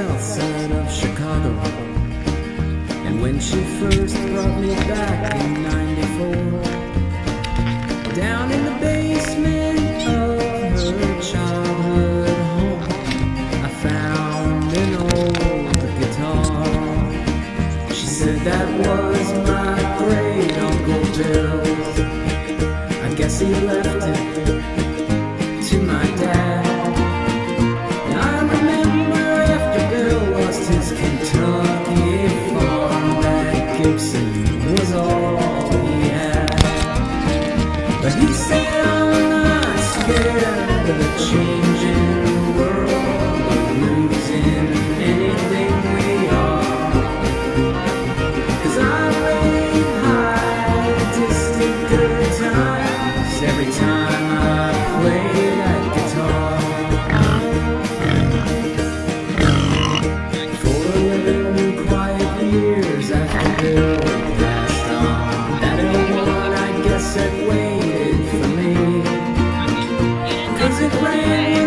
south side of Chicago. And when she first brought me back in '94, down in the basement of her childhood home, I found an old guitar. She said that was my great Uncle Bill's. I guess he left it to my dad. His Kentucky farm, that Gibson was all he had. But he said, I'm not scared of the changing world, of losing anything we are, 'cause I laid high in distant good times every time I played that guitar. Waited for me, 'cause it rained.